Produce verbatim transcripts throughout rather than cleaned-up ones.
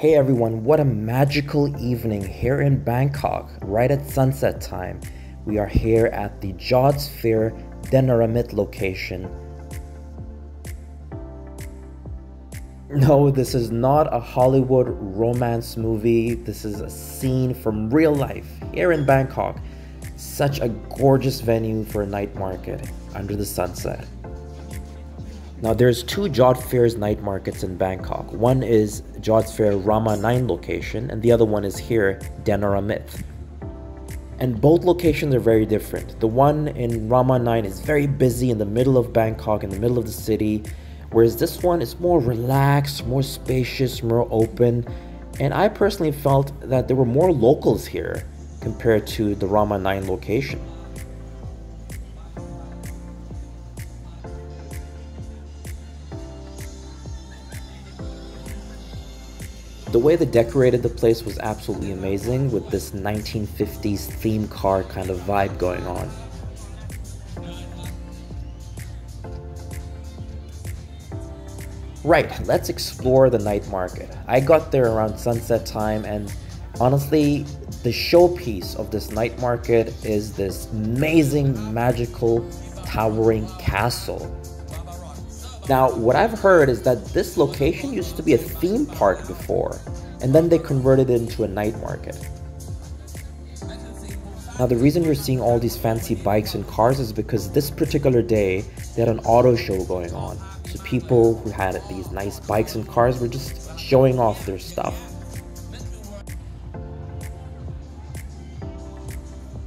Hey everyone, what a magical evening here in Bangkok, right at sunset time. We are here at the Jodd Fairs Dan Neramit location. No, this is not a Hollywood romance movie. This is a scene from real life here in Bangkok. Such a gorgeous venue for a night market under the sunset. Now there's two Jodd Fairs night markets in Bangkok. One is Jodd Fairs Rama nine location and the other one is here, Dan Neramit. And both locations are very different. The one in Rama nine is very busy in the middle of Bangkok, in the middle of the city, whereas this one is more relaxed, more spacious, more open. And I personally felt that there were more locals here compared to the Rama nine location. The way they decorated the place was absolutely amazing, with this nineteen fifties theme car kind of vibe going on. Right, let's explore the night market. I got there around sunset time, and honestly, the showpiece of this night market is this amazing, magical, towering castle. Now, what I've heard is that this location used to be a theme park before, and then they converted it into a night market. Now, the reason you're seeing all these fancy bikes and cars is because this particular day, they had an auto show going on. So people who had these nice bikes and cars were just showing off their stuff.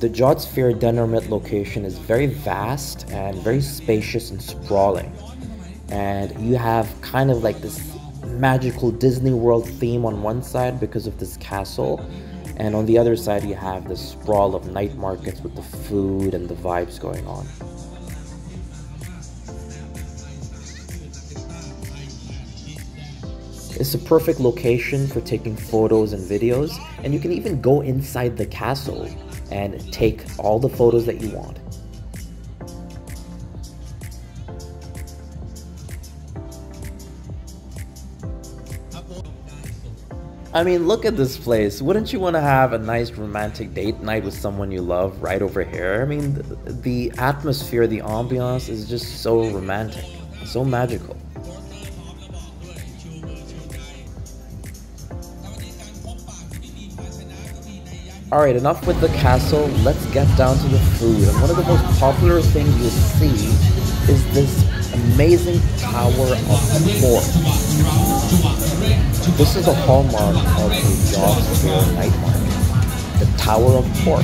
The Jodd Fairs Dan Neramit location is very vast and very spacious and sprawling. And you have kind of like this magical Disney World theme on one side because of this castle, and on the other side you have this sprawl of night markets with the food and the vibes going on. It's a perfect location for taking photos and videos, and you can even go inside the castle and take all the photos that you want. I mean, look at this place. Wouldn't you want to have a nice romantic date night with someone you love right over here? I mean, the, the atmosphere, the ambiance is just so romantic, so magical. Alright, enough with the castle. Let's get down to the food. And one of the most popular things you'll see is this amazing tower of pork. This is a hallmark of the Jodd Fairs night market. The Tower of Pork.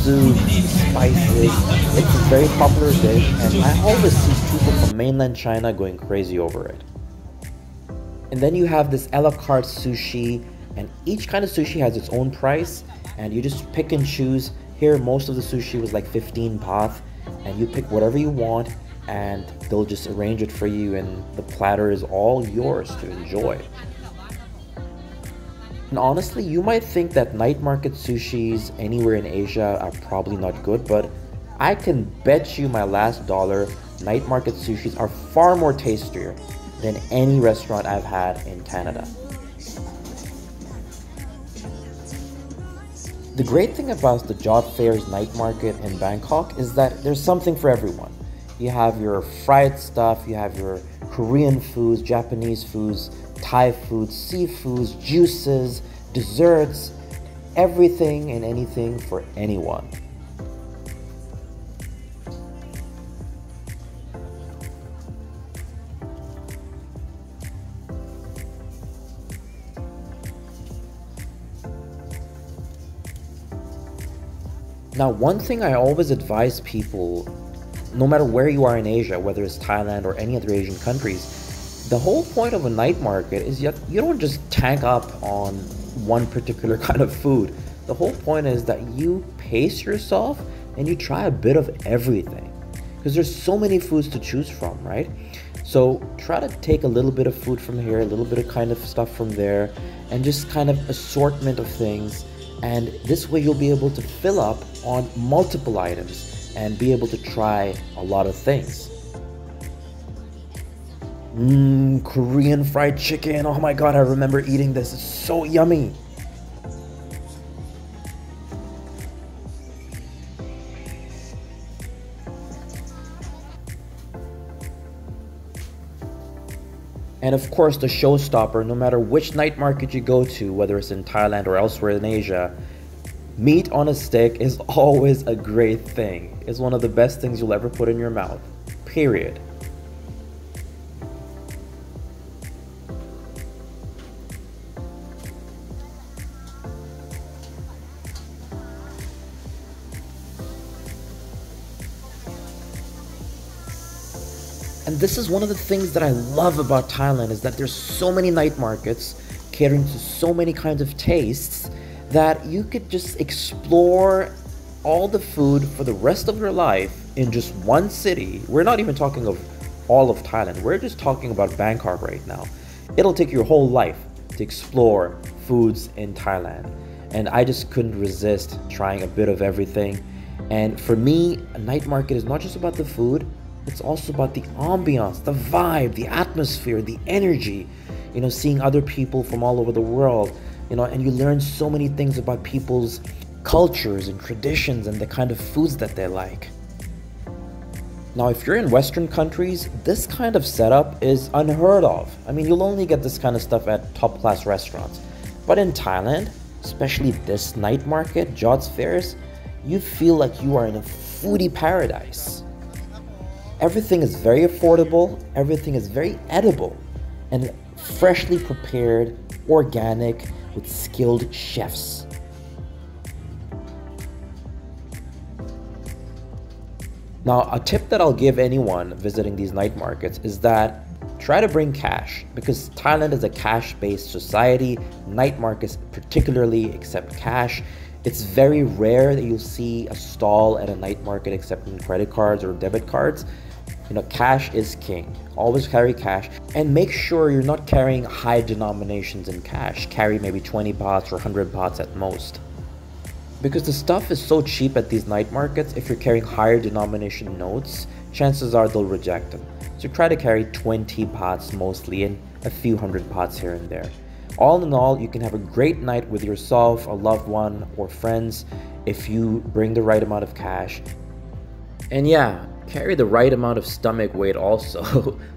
Soup, spices. It's a very popular dish, and I always see people from mainland China going crazy over it. And then you have this a la carte sushi, and each kind of sushi has its own price, and you just pick and choose. Here, most of the sushi was like fifteen baht, and you pick whatever you want, and they'll just arrange it for you, and the platter is all yours to enjoy. And honestly, you might think that night market sushis anywhere in Asia are probably not good, but I can bet you my last dollar night market sushis are far more tastier than any restaurant I've had in Canada. The great thing about the Jodd Fairs night market in Bangkok is that there's something for everyone. You have your fried stuff, you have your Korean foods, Japanese foods, Thai foods, seafoods, juices, desserts, everything and anything for anyone. Now, one thing I always advise people, no matter where you are in Asia, whether it's Thailand or any other Asian countries, the whole point of a night market is you don't just tank up on one particular kind of food. The whole point is that you pace yourself and you try a bit of everything, because there's so many foods to choose from, right? So try to take a little bit of food from here, a little bit of kind of stuff from there, and just kind of assortment of things. And this way you'll be able to fill up on multiple items and be able to try a lot of things. Mmm, Korean fried chicken. Oh my god, I remember eating this. It's so yummy. And of course, the showstopper, no matter which night market you go to, whether it's in Thailand or elsewhere in Asia, meat on a stick is always a great thing. It's one of the best things you'll ever put in your mouth, period. And this is one of the things that I love about Thailand, is that there's so many night markets catering to so many kinds of tastes that you could just explore all the food for the rest of your life in just one city. We're not even talking of all of Thailand. We're just talking about Bangkok right now. It'll take your whole life to explore foods in Thailand. And I just couldn't resist trying a bit of everything. And for me, a night market is not just about the food. It's also about the ambiance, the vibe, the atmosphere, the energy, you know, seeing other people from all over the world, you know, and you learn so many things about people's cultures and traditions and the kind of foods that they like. Now, if you're in Western countries, this kind of setup is unheard of. I mean, you'll only get this kind of stuff at top-class restaurants. But in Thailand, especially this night market, Jodd Fairs, you feel like you are in a foodie paradise. Everything is very affordable, everything is very edible, and freshly prepared, organic, with skilled chefs. Now, a tip that I'll give anyone visiting these night markets is that try to bring cash, because Thailand is a cash-based society. Night markets particularly accept cash. It's very rare that you'll see a stall at a night market accepting credit cards or debit cards. You know, cash is king. Always carry cash, and make sure you're not carrying high denominations in cash. Carry maybe twenty bahts or one hundred bahts at most. Because the stuff is so cheap at these night markets, if you're carrying higher denomination notes, chances are they'll reject them. So try to carry twenty bahts mostly, and a few hundred bahts here and there. All in all, you can have a great night with yourself, a loved one, or friends if you bring the right amount of cash. And yeah, carry the right amount of stomach weight also.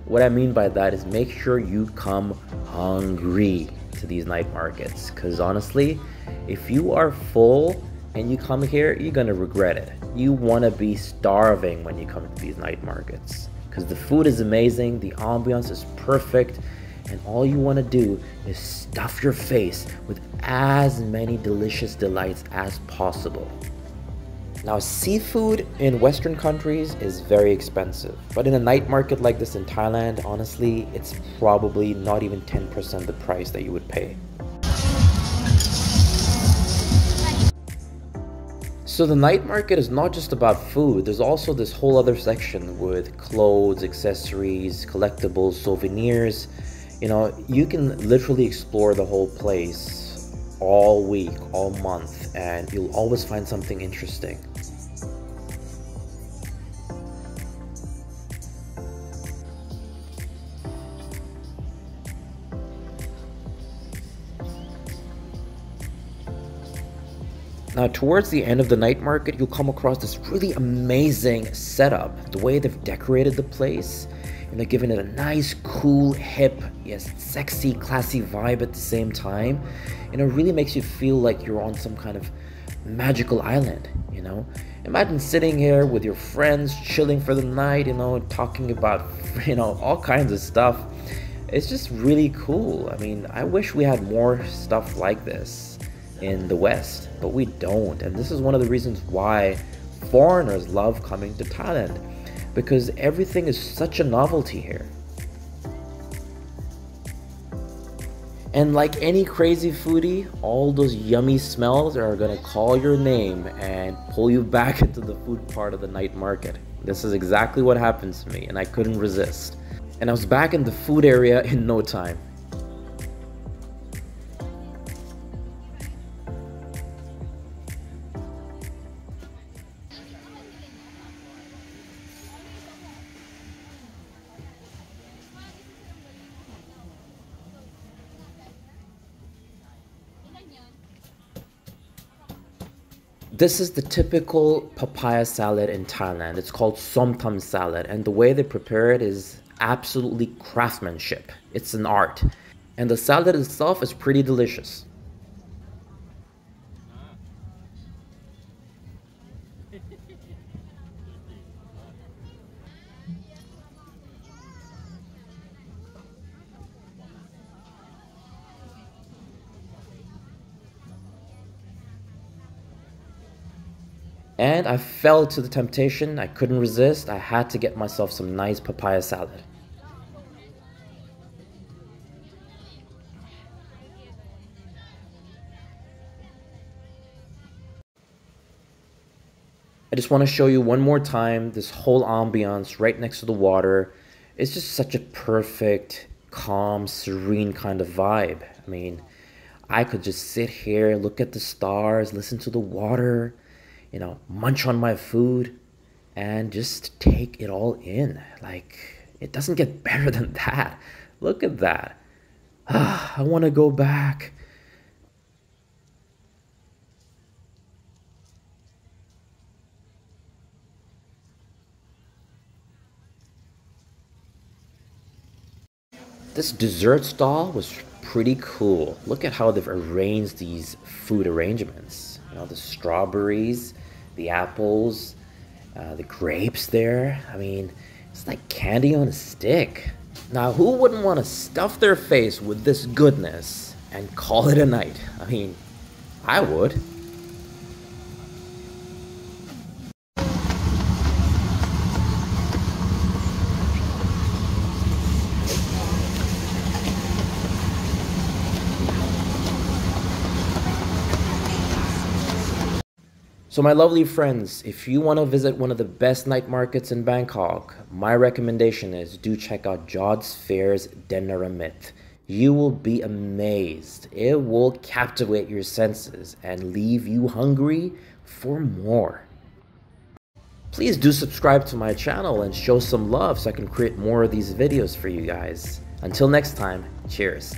What I mean by that is make sure you come hungry to these night markets, because honestly, if you are full and you come here, you're gonna regret it. You wanna be starving when you come to these night markets, because the food is amazing, the ambiance is perfect, and all you wanna do is stuff your face with as many delicious delights as possible. Now, seafood in Western countries is very expensive, but in a night market like this in Thailand, honestly, it's probably not even ten percent the price that you would pay. So the night market is not just about food. There's also this whole other section with clothes, accessories, collectibles, souvenirs. You know, you can literally explore the whole place all week, all month, and you'll always find something interesting. Now, towards the end of the night market, you'll come across this really amazing setup. The way they've decorated the place, and they're giving it a nice, cool, hip, yes, sexy, classy vibe at the same time. And it really makes you feel like you're on some kind of magical island, you know? Imagine sitting here with your friends, chilling for the night, you know, talking about, you know, all kinds of stuff. It's just really cool. I mean, I wish we had more stuff like this in the West, but we don't. And this is one of the reasons why foreigners love coming to Thailand, because everything is such a novelty here. And like any crazy foodie, all those yummy smells are gonna call your name and pull you back into the food part of the night market. This is exactly what happened to me, and I couldn't resist. And I was back in the food area in no time. This is the typical papaya salad in Thailand. It's called Som Tam salad, and the way they prepare it is absolutely craftsmanship. It's an art. And the salad itself is pretty delicious. And I fell to the temptation. I couldn't resist. I had to get myself some nice papaya salad. I just want to show you one more time this whole ambiance right next to the water. It's just such a perfect, calm, serene kind of vibe. I mean, I could just sit here, look at the stars, listen to the water, you know, munch on my food and just take it all in. Like, it doesn't get better than that. Look at that. Ah, I want to go back. This dessert stall was pretty cool. Look at how they've arranged these food arrangements. You know, the strawberries, the apples, uh, the grapes there. I mean, it's like candy on a stick. Now, who wouldn't want to stuff their face with this goodness and call it a night? I mean, I would. So my lovely friends, if you want to visit one of the best night markets in Bangkok, my recommendation is do check out Jodd Fairs, Dan Neramit. You will be amazed. It will captivate your senses and leave you hungry for more. Please do subscribe to my channel and show some love so I can create more of these videos for you guys. Until next time, cheers.